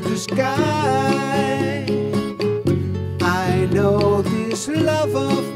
is the sky. I know this love of